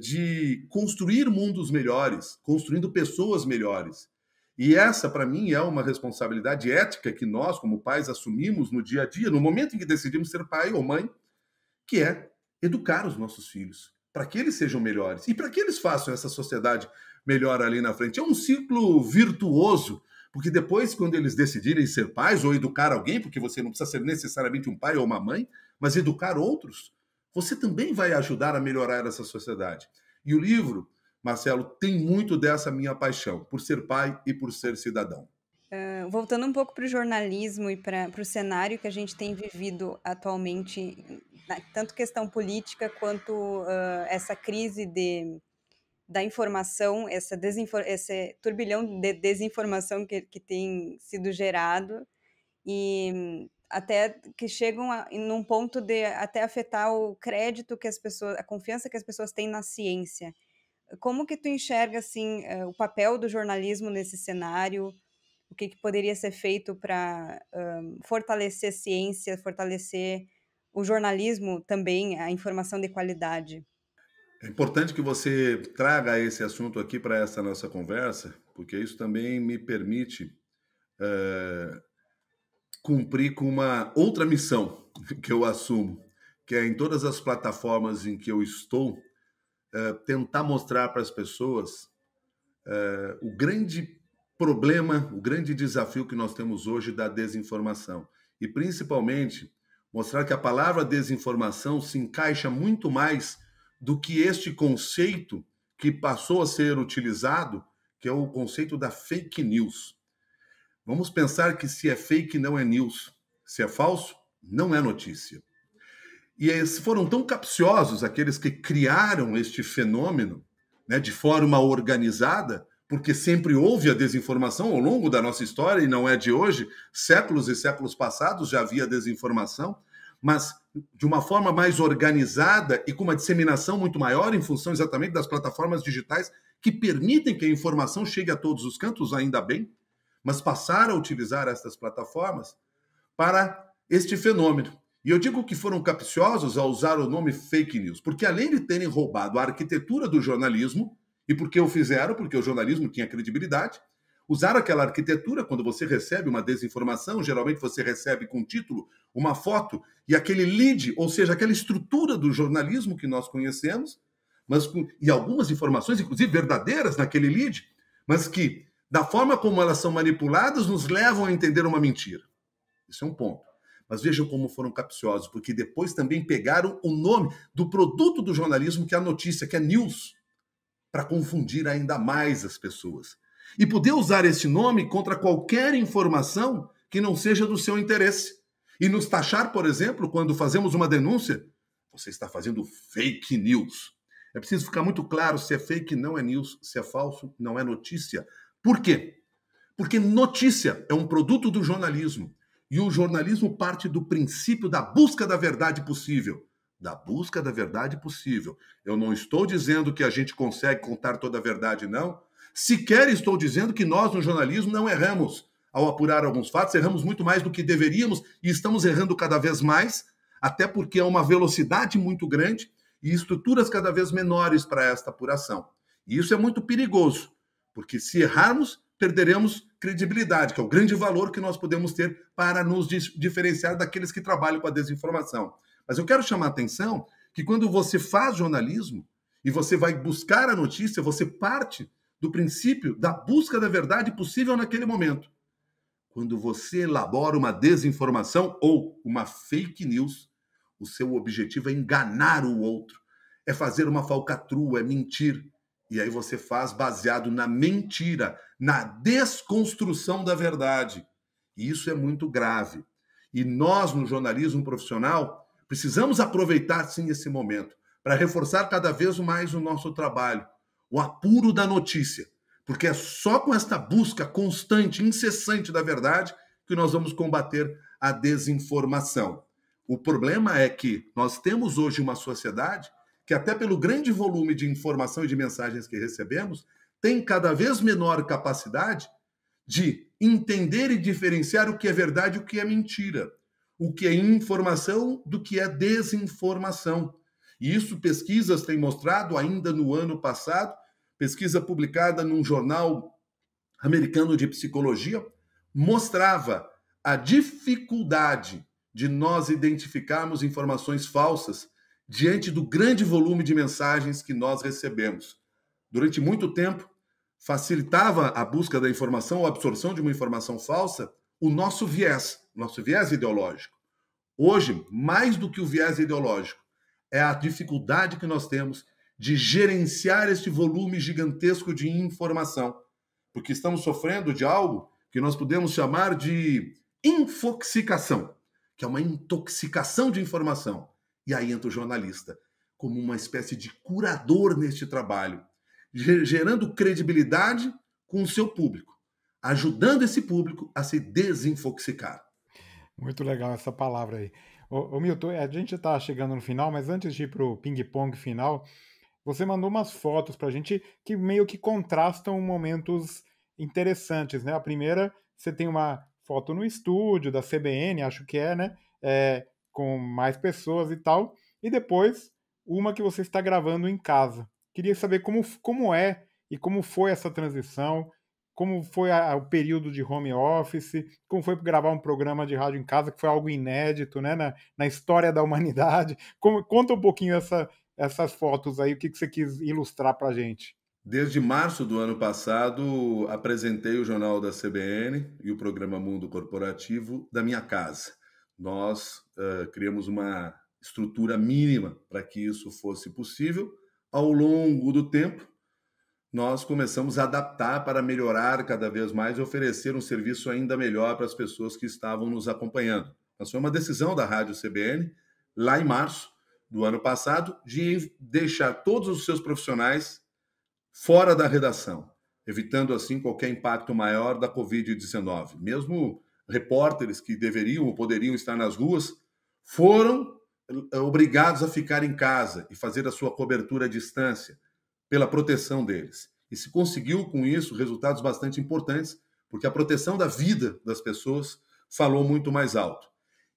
de construir mundos melhores, construindo pessoas melhores. E essa, para mim, é uma responsabilidade ética que nós, como pais, assumimos no dia a dia, no momento em que decidimos ser pai ou mãe, que é educar os nossos filhos, para que eles sejam melhores e para que eles façam essa sociedade melhor ali na frente. É um ciclo virtuoso, porque depois, quando eles decidirem ser pais ou educar alguém, porque você não precisa ser necessariamente um pai ou uma mãe, mas educar outros, você também vai ajudar a melhorar essa sociedade. E o livro, Marcelo, tem muito dessa minha paixão, por ser pai e por ser cidadão. Voltando um pouco para o jornalismo e para o cenário que a gente tem vivido atualmente, tanto questão política quanto essa crise da informação, esse turbilhão de desinformação que tem sido gerado e até que chegam num ponto de até afetar o crédito que as pessoas, a confiança que as pessoas têm na ciência. Como que tu enxerga assim, o papel do jornalismo nesse cenário? O que poderia ser feito para fortalecer a ciência, fortalecer o jornalismo também, a informação de qualidade? É importante que você traga esse assunto aqui para essa nossa conversa, porque isso também me permite cumprir com uma outra missão que eu assumo, que é em todas as plataformas em que eu estou, tentar mostrar para as pessoas o grande problema, o grande desafio que nós temos hoje da desinformação. E, principalmente, mostrar que a palavra desinformação se encaixa muito mais do que este conceito que passou a ser utilizado, que é o conceito da fake news. Vamos pensar que se é fake, não é news. Se é falso, não é notícia. E foram tão capciosos aqueles que criaram este fenômeno, né, de forma organizada, porque sempre houve a desinformação ao longo da nossa história, e não é de hoje, séculos e séculos passados já havia desinformação, mas de uma forma mais organizada e com uma disseminação muito maior em função exatamente das plataformas digitais que permitem que a informação chegue a todos os cantos, ainda bem, mas passaram a utilizar estas plataformas para este fenômeno. E eu digo que foram capciosos ao usar o nome fake news, porque além de terem roubado a arquitetura do jornalismo, e por que o fizeram? Porque o jornalismo tinha credibilidade. Usaram aquela arquitetura, quando você recebe uma desinformação, geralmente você recebe com título, uma foto, e aquele lead, ou seja, aquela estrutura do jornalismo que nós conhecemos, e algumas informações, inclusive verdadeiras naquele lead, mas que, da forma como elas são manipuladas, nos levam a entender uma mentira. Isso é um ponto. Mas vejam como foram capciosos, porque depois também pegaram o nome do produto do jornalismo, que é a notícia, que é news, para confundir ainda mais as pessoas. E poder usar esse nome contra qualquer informação que não seja do seu interesse. E nos taxar, por exemplo, quando fazemos uma denúncia, você está fazendo fake news. É preciso ficar muito claro se é fake, não é news, se é falso, não é notícia. Por quê? Porque notícia é um produto do jornalismo. E o jornalismo parte do princípio da busca da verdade possível. Eu não estou dizendo que a gente consegue contar toda a verdade, não. Sequer estou dizendo que nós, no jornalismo, não erramos. Ao apurar alguns fatos, erramos muito mais do que deveríamos e estamos errando cada vez mais, até porque é uma velocidade muito grande e estruturas cada vez menores para esta apuração. E isso é muito perigoso, porque se errarmos, perderemos credibilidade, que é o grande valor que nós podemos ter para nos diferenciar daqueles que trabalham com a desinformação. Mas eu quero chamar a atenção que quando você faz jornalismo e você vai buscar a notícia, você parte do princípio da busca da verdade possível naquele momento. Quando você elabora uma desinformação ou uma fake news, o seu objetivo é enganar o outro, é fazer uma falcatrua, é mentir. E aí você faz baseado na mentira, na desconstrução da verdade. E isso é muito grave. E nós, no jornalismo profissional, precisamos aproveitar, sim, esse momento para reforçar cada vez mais o nosso trabalho, o apuro da notícia, porque é só com esta busca constante, incessante da verdade que nós vamos combater a desinformação. O problema é que nós temos hoje uma sociedade que, até pelo grande volume de informação e de mensagens que recebemos, tem cada vez menor capacidade de entender e diferenciar o que é verdade e o que é mentira, o que é informação do que é desinformação. E isso pesquisas têm mostrado ainda no ano passado, pesquisa publicada num jornal americano de psicologia, mostrava a dificuldade de nós identificarmos informações falsas diante do grande volume de mensagens que nós recebemos. Durante muito tempo, facilitava a busca da informação ou a absorção de uma informação falsa o nosso viés ideológico. Hoje, mais do que o viés ideológico, é a dificuldade que nós temos de gerenciar esse volume gigantesco de informação, porque estamos sofrendo de algo que nós podemos chamar de infoxicação, que é uma intoxicação de informação. E aí entra o jornalista como uma espécie de curador neste trabalho, gerando credibilidade com o seu público, ajudando esse público a se desinfoxicar. Muito legal essa palavra aí. Ô Milton, a gente está chegando no final, mas antes de ir para o ping-pong final, você mandou umas fotos para a gente que meio que contrastam momentos interessantes, né? A primeira, você tem uma foto no estúdio da CBN, acho que é, né? Com mais pessoas e tal, e depois uma que você está gravando em casa. Queria saber como é e como foi essa transição, como foi o período de home office, como foi gravar um programa de rádio em casa, que foi algo inédito, né, na história da humanidade. Conta um pouquinho essas fotos aí, o que você quis ilustrar para a gente. Desde março do ano passado, apresentei o Jornal da CBN e o programa Mundo Corporativo da minha casa. Nós criamos uma estrutura mínima para que isso fosse possível. Ao longo do tempo, nós começamos a adaptar para melhorar cada vez mais e oferecer um serviço ainda melhor para as pessoas que estavam nos acompanhando. Mas foi uma decisão da Rádio CBN, lá em março do ano passado, de deixar todos os seus profissionais fora da redação, evitando assim qualquer impacto maior da Covid-19. Mesmo repórteres que deveriam ou poderiam estar nas ruas foram obrigados a ficar em casa e fazer a sua cobertura à distância, pela proteção deles. E se conseguiu com isso resultados bastante importantes, porque a proteção da vida das pessoas falou muito mais alto.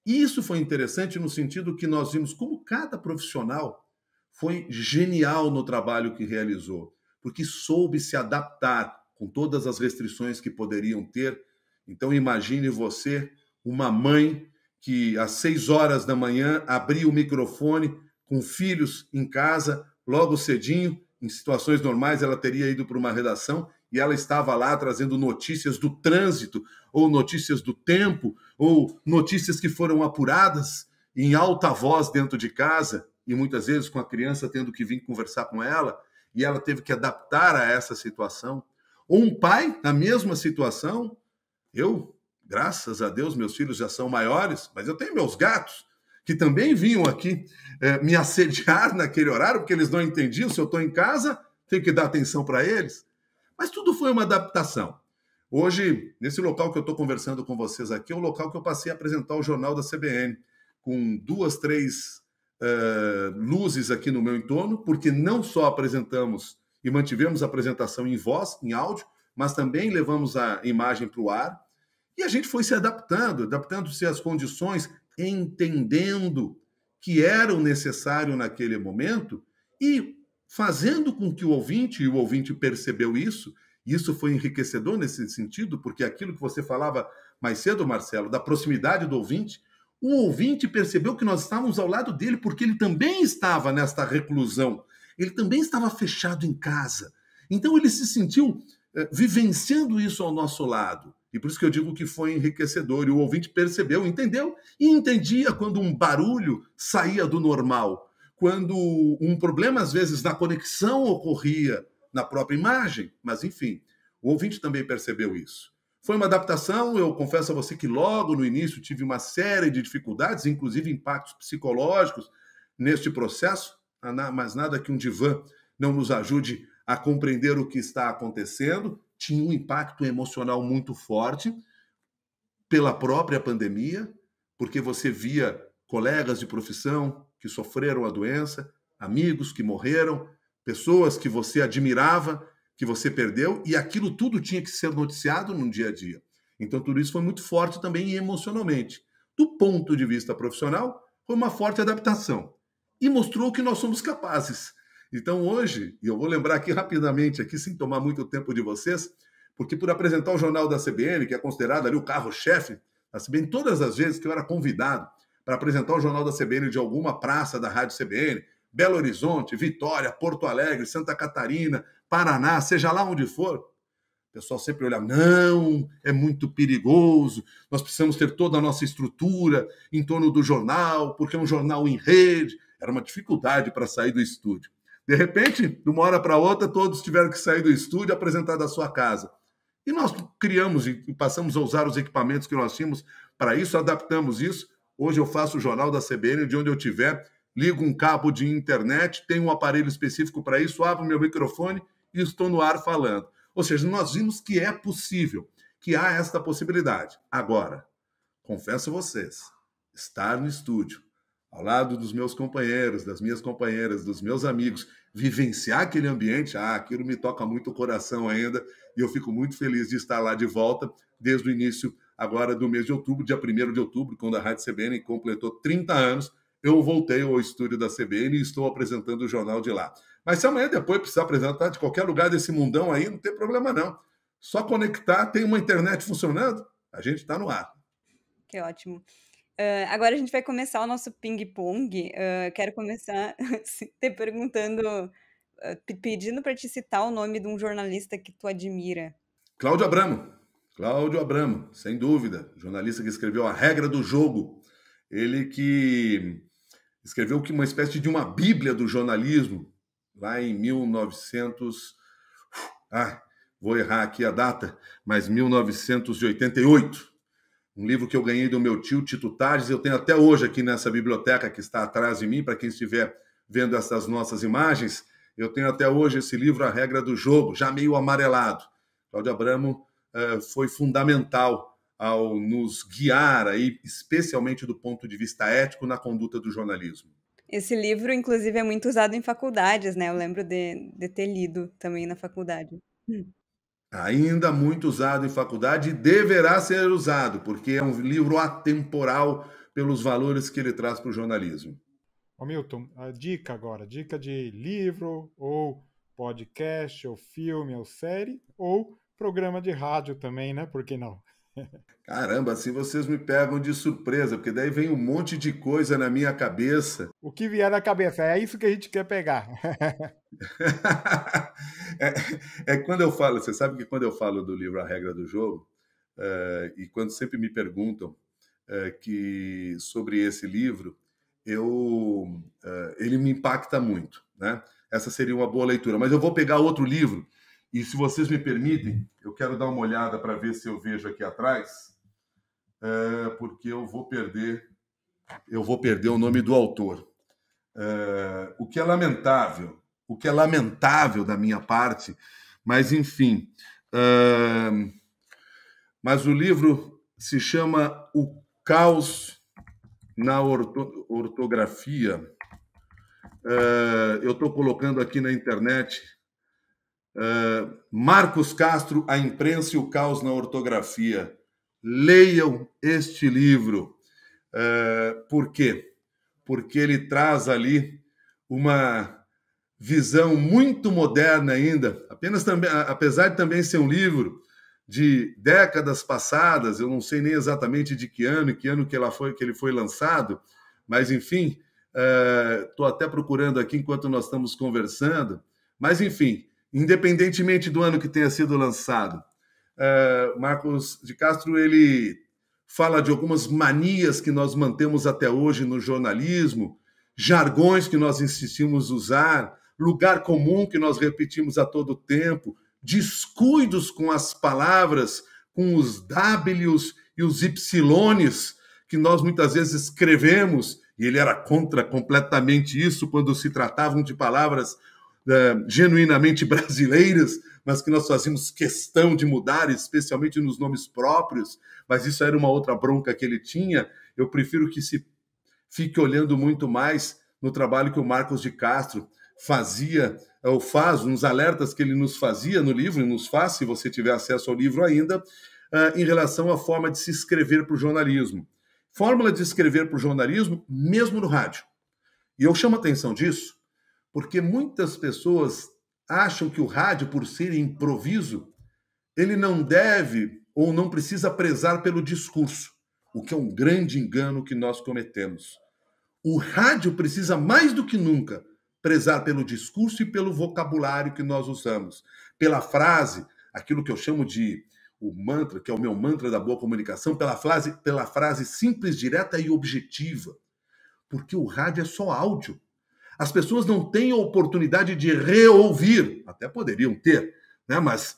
E isso foi interessante no sentido que nós vimos como cada profissional foi genial no trabalho que realizou, porque soube se adaptar com todas as restrições que poderiam ter. Então imagine você, uma mãe que às 6 horas da manhã abriu o microfone com filhos em casa, logo cedinho. Em situações normais, ela teria ido para uma redação e ela estava lá trazendo notícias do trânsito, ou notícias do tempo, ou notícias que foram apuradas em alta voz dentro de casa, e muitas vezes com a criança tendo que vir conversar com ela, e ela teve que adaptar a essa situação. Ou um pai, na mesma situação, eu, graças a Deus, meus filhos já são maiores, mas eu tenho meus gatos, que também vinham aqui me assediar naquele horário, porque eles não entendiam, se eu estou em casa, tenho que dar atenção para eles. Mas tudo foi uma adaptação. Hoje, nesse local que eu estou conversando com vocês aqui, é o local que eu passei a apresentar o Jornal da CBN, com 2, 3 luzes aqui no meu entorno, porque não só apresentamos e mantivemos a apresentação em voz, em áudio, mas também levamos a imagem para o ar, e a gente foi se adaptando, adaptando-se às condições, entendendo que era o necessário naquele momento e fazendo com que o ouvinte percebeu isso, e isso foi enriquecedor nesse sentido, porque aquilo que você falava mais cedo, Marcelo, da proximidade do ouvinte, o ouvinte percebeu que nós estávamos ao lado dele, porque ele também estava nesta reclusão, ele também estava fechado em casa, então ele se sentiu vivenciando isso ao nosso lado. E por isso que eu digo que foi enriquecedor, e o ouvinte percebeu, entendeu, e entendia quando um barulho saía do normal, quando um problema, às vezes, na conexão ocorria na própria imagem, mas, enfim, o ouvinte também percebeu isso. Foi uma adaptação, eu confesso a você que logo no início tive uma série de dificuldades, inclusive impactos psicológicos neste processo, mas nada que um divã não nos ajude a compreender o que está acontecendo. Tinha um impacto emocional muito forte pela própria pandemia, porque você via colegas de profissão que sofreram a doença, amigos que morreram, pessoas que você admirava, que você perdeu, e aquilo tudo tinha que ser noticiado no dia a dia. Então tudo isso foi muito forte também emocionalmente. Do ponto de vista profissional, foi uma forte adaptação e mostrou que nós somos capazes. Então hoje, e eu vou lembrar aqui rapidamente, aqui sem tomar muito tempo de vocês, porque por apresentar o Jornal da CBN, que é considerado ali o carro-chefe da CBN, todas as vezes que eu era convidado para apresentar o Jornal da CBN de alguma praça da Rádio CBN, Belo Horizonte, Vitória, Porto Alegre, Santa Catarina, Paraná, seja lá onde for, o pessoal sempre olha, não, é muito perigoso, nós precisamos ter toda a nossa estrutura em torno do jornal, porque é um jornal em rede, Era uma dificuldade para sair do estúdio. De repente, de uma hora para outra, todos tiveram que sair do estúdio e apresentar da sua casa. E nós criamos e passamos a usar os equipamentos que nós tínhamos para isso, adaptamos isso. Hoje eu faço o Jornal da CBN, de onde eu estiver, ligo um cabo de internet, tenho um aparelho específico para isso, abro meu microfone e estou no ar falando. Ou seja, nós vimos que é possível, que há esta possibilidade. Agora, confesso a vocês, estar no estúdio, ao lado dos meus companheiros, das minhas companheiras, dos meus amigos, vivenciar aquele ambiente, aquilo me toca muito o coração ainda, e eu fico muito feliz de estar lá de volta desde o início agora do mês de outubro, dia 1º de outubro, quando a Rádio CBN completou 30 anos, eu voltei ao estúdio da CBN e estou apresentando o jornal de lá. Mas se amanhã depois precisar apresentar de qualquer lugar desse mundão aí, não tem problema não. Só conectar, tem uma internet funcionando, a gente está no ar. Que ótimo. Agora a gente vai começar o nosso ping-pong. Quero começar te perguntando, pedindo para te citar o nome de um jornalista que tu admira. Cláudio Abramo. Cláudio Abramo, sem dúvida. Jornalista que escreveu A Regra do Jogo. Ele que escreveu uma espécie de uma bíblia do jornalismo, lá em 1988. Um livro que eu ganhei do meu tio, Tito Tages, eu tenho até hoje aqui nessa biblioteca que está atrás de mim, para quem estiver vendo essas nossas imagens, eu tenho até hoje esse livro, A Regra do Jogo, já meio amarelado. Cláudio Abramo foi fundamental ao nos guiar, aí, especialmente do ponto de vista ético, na conduta do jornalismo. Esse livro, inclusive, é muito usado em faculdades, né? Eu lembro de ter lido também na faculdade. Ainda muito usado em faculdade e deverá ser usado, porque é um livro atemporal pelos valores que ele traz para o jornalismo. Ô Milton, a dica agora, dica de livro, ou podcast, ou filme, ou série, ou programa de rádio também, né? Por que não? Caramba, assim vocês me pegam de surpresa, porque daí vem um monte de coisa na minha cabeça. O que vier na cabeça, é isso que a gente quer pegar. Quando eu falo, você sabe que quando eu falo do livro A Regra do Jogo, e quando sempre me perguntam sobre esse livro, ele me impacta muito, né? Essa seria uma boa leitura, mas eu vou pegar outro livro. E se vocês me permitem, eu quero dar uma olhada para ver se eu vejo aqui atrás, porque eu vou perder o nome do autor. O que é lamentável da minha parte, mas enfim. Mas o livro se chama O Caos na Ortografia. Eu estou colocando aqui na internet. Marcos Castro, A Imprensa e o Caos na Ortografia. Leiam este livro. Por quê? Porque ele traz ali uma visão muito moderna ainda, apesar de também ser um livro de décadas passadas, eu não sei nem exatamente de que ano que ele foi lançado, mas enfim, estou até procurando aqui enquanto nós estamos conversando, mas enfim, independentemente do ano que tenha sido lançado. Marcos de Castro, ele fala de algumas manias que nós mantemos até hoje no jornalismo, jargões que nós insistimos usar, lugar comum que nós repetimos a todo tempo, descuidos com as palavras, com os W's e os Y's que nós muitas vezes escrevemos, e ele era contra completamente isso quando se tratavam de palavras genuinamente brasileiras, mas que nós fazíamos questão de mudar, especialmente nos nomes próprios, mas isso era uma outra bronca que ele tinha. Eu prefiro que se fique olhando muito mais no trabalho que o Marcos de Castro fazia, ou faz, nos alertas que ele nos fazia no livro, e nos faz, se você tiver acesso ao livro ainda, em relação à forma de se escrever para o jornalismo. Fórmula de escrever para o jornalismo, mesmo no rádio. E eu chamo a atenção disso, porque muitas pessoas acham que o rádio, por ser improviso, ele não deve ou não precisa prezar pelo discurso, o que é um grande engano que nós cometemos. O rádio precisa, mais do que nunca, prezar pelo discurso e pelo vocabulário que nós usamos, pela frase, aquilo que eu chamo de o mantra, que é o meu mantra da boa comunicação, pela frase simples, direta e objetiva, porque o rádio é só áudio. as pessoas não têm a oportunidade de reouvir, até poderiam ter, né? Mas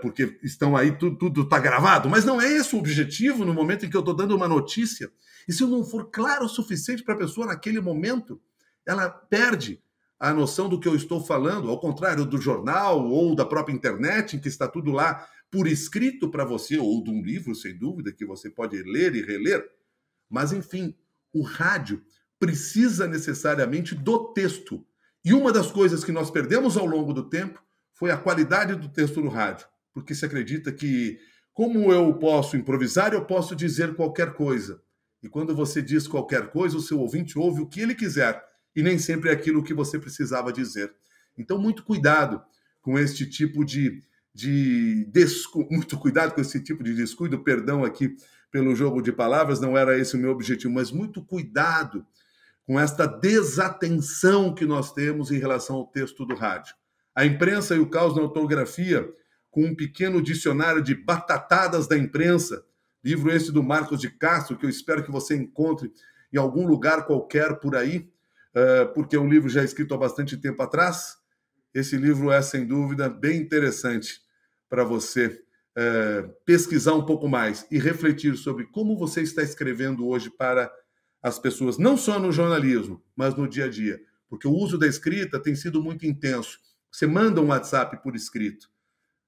porque estão aí, tudo está gravado, mas não é esse o objetivo no momento em que eu estou dando uma notícia. E se não for claro o suficiente para a pessoa naquele momento, ela perde a noção do que eu estou falando, ao contrário do jornal ou da própria internet, em que está tudo lá por escrito para você, ou de um livro, sem dúvida, que você pode ler e reler. Mas, enfim, o rádio precisa necessariamente do texto. E uma das coisas que nós perdemos ao longo do tempo foi a qualidade do texto no rádio, porque se acredita que, como eu posso improvisar, eu posso dizer qualquer coisa. E quando você diz qualquer coisa, o seu ouvinte ouve o que ele quiser, e nem sempre é aquilo que você precisava dizer. Então, muito cuidado com esse tipo de descuido, perdão aqui pelo jogo de palavras, não era esse o meu objetivo, mas muito cuidado com esta desatenção que nós temos em relação ao texto do rádio. A imprensa e o caos na ortografia, com um pequeno dicionário de batatadas da imprensa, livro esse do Marcos de Castro, que eu espero que você encontre em algum lugar qualquer por aí, porque é um livro já escrito há bastante tempo atrás. Esse livro é, sem dúvida, bem interessante para você pesquisar um pouco mais e refletir sobre como você está escrevendo hoje para as pessoas, não só no jornalismo, mas no dia a dia, porque o uso da escrita tem sido muito intenso. Você manda um WhatsApp por escrito.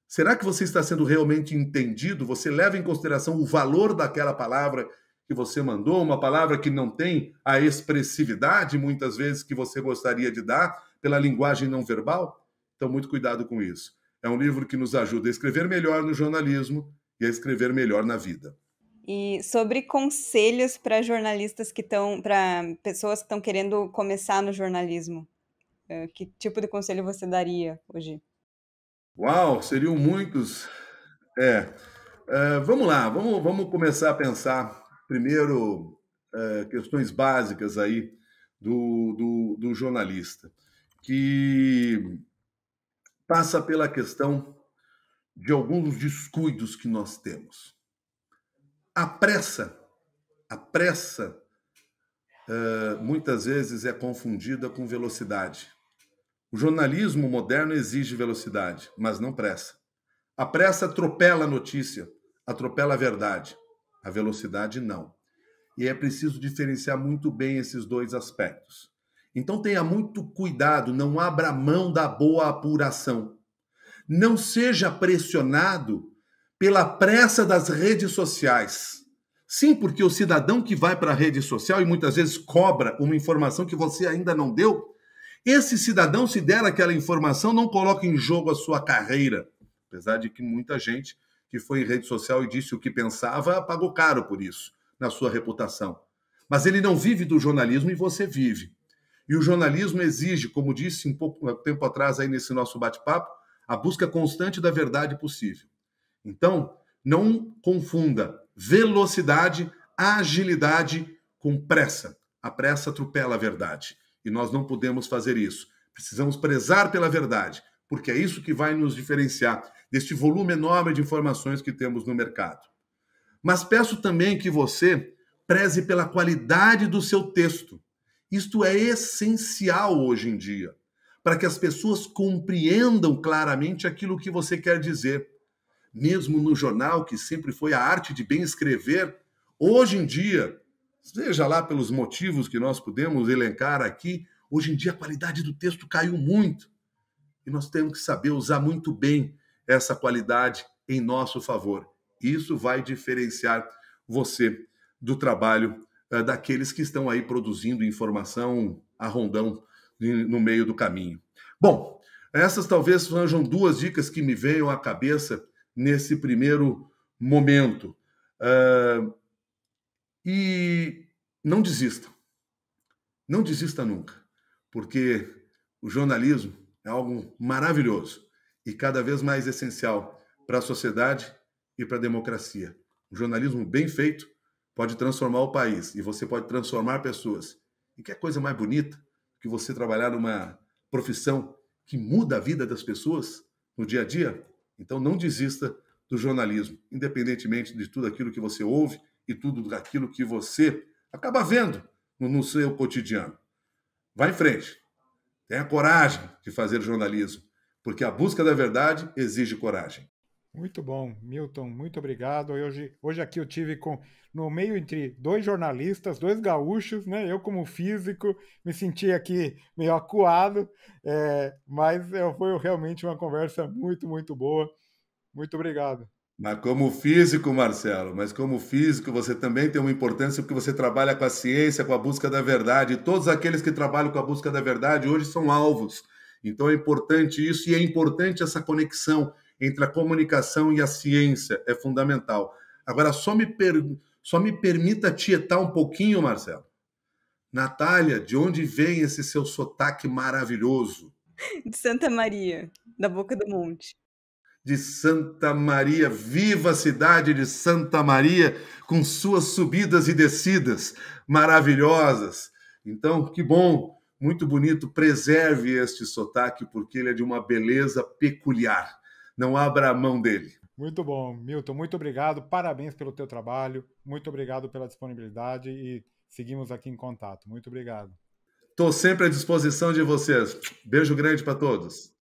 Será que você está sendo realmente entendido? Você leva em consideração o valor daquela palavra que você mandou, uma palavra que não tem a expressividade, muitas vezes, que você gostaria de dar pela linguagem não verbal? Então, muito cuidado com isso. É um livro que nos ajuda a escrever melhor no jornalismo e a escrever melhor na vida. E sobre conselhos para jornalistas que estão, para pessoas que estão querendo começar no jornalismo? Que tipo de conselho você daria hoje? Uau, seriam muitos. Vamos lá, vamos começar a pensar primeiro questões básicas aí do jornalista, que passa pela questão de alguns descuidos que nós temos. A pressa muitas vezes é confundida com velocidade. O jornalismo moderno exige velocidade, mas não pressa. A pressa atropela a notícia, atropela a verdade. A velocidade não. E é preciso diferenciar muito bem esses dois aspectos. Então tenha muito cuidado, não abra mão da boa apuração. Não seja pressionado pela pressa das redes sociais. Sim, porque o cidadão que vai para a rede social e muitas vezes cobra uma informação que você ainda não deu, esse cidadão, se der aquela informação, não coloca em jogo a sua carreira. Apesar de que muita gente que foi em rede social e disse o que pensava, pagou caro por isso, na sua reputação. Mas ele não vive do jornalismo e você vive. E o jornalismo exige, como disse um pouco tempo atrás aí nesse nosso bate-papo, a busca constante da verdade possível. Então, não confunda velocidade, agilidade com pressa. A pressa atropela a verdade. E nós não podemos fazer isso. Precisamos prezar pela verdade, porque é isso que vai nos diferenciar deste volume enorme de informações que temos no mercado. Mas peço também que você preze pela qualidade do seu texto. Isto é essencial hoje em dia, para que as pessoas compreendam claramente aquilo que você quer dizer. Mesmo no jornal, que sempre foi a arte de bem escrever, hoje em dia, seja lá pelos motivos que nós podemos elencar aqui, hoje em dia a qualidade do texto caiu muito. E nós temos que saber usar muito bem essa qualidade em nosso favor. Isso vai diferenciar você do trabalho daqueles que estão aí produzindo informação a rondão no meio do caminho. Bom, essas talvez sejam duas dicas que me veio à cabeça nesse primeiro momento. E não desista. Não desista nunca, porque o jornalismo é algo maravilhoso e cada vez mais essencial para a sociedade e para a democracia. Um jornalismo bem feito pode transformar o país e você pode transformar pessoas. E que coisa mais bonita que você trabalhar numa profissão que muda a vida das pessoas no dia a dia. Então não desista do jornalismo, independentemente de tudo aquilo que você ouve e tudo aquilo que você acaba vendo no seu cotidiano. Vá em frente, Tenha coragem de fazer jornalismo, porque a busca da verdade exige coragem. Muito bom, Milton, muito obrigado. Hoje aqui eu tive no meio entre dois jornalistas, dois gaúchos, né? Eu como físico me senti aqui meio acuado, mas foi realmente uma conversa muito, muito boa. Muito obrigado. Mas como físico, Marcelo, você também tem uma importância porque você trabalha com a ciência, com a busca da verdade. E todos aqueles que trabalham com a busca da verdade hoje são alvos. Então é importante isso e é importante essa conexão entre a comunicação e a ciência, é fundamental. Agora, só me permita tietar um pouquinho, Marcelo. Natália, de onde vem esse seu sotaque maravilhoso? De Santa Maria, da Boca do Monte. De Santa Maria, viva a cidade de Santa Maria, com suas subidas e descidas maravilhosas. Então, que bom, muito bonito, preserve este sotaque, porque ele é de uma beleza peculiar. Não abra a mão dele. Muito bom, Milton, muito obrigado, parabéns pelo teu trabalho, muito obrigado pela disponibilidade e seguimos aqui em contato. Muito obrigado. Estou sempre à disposição de vocês. Beijo grande para todos.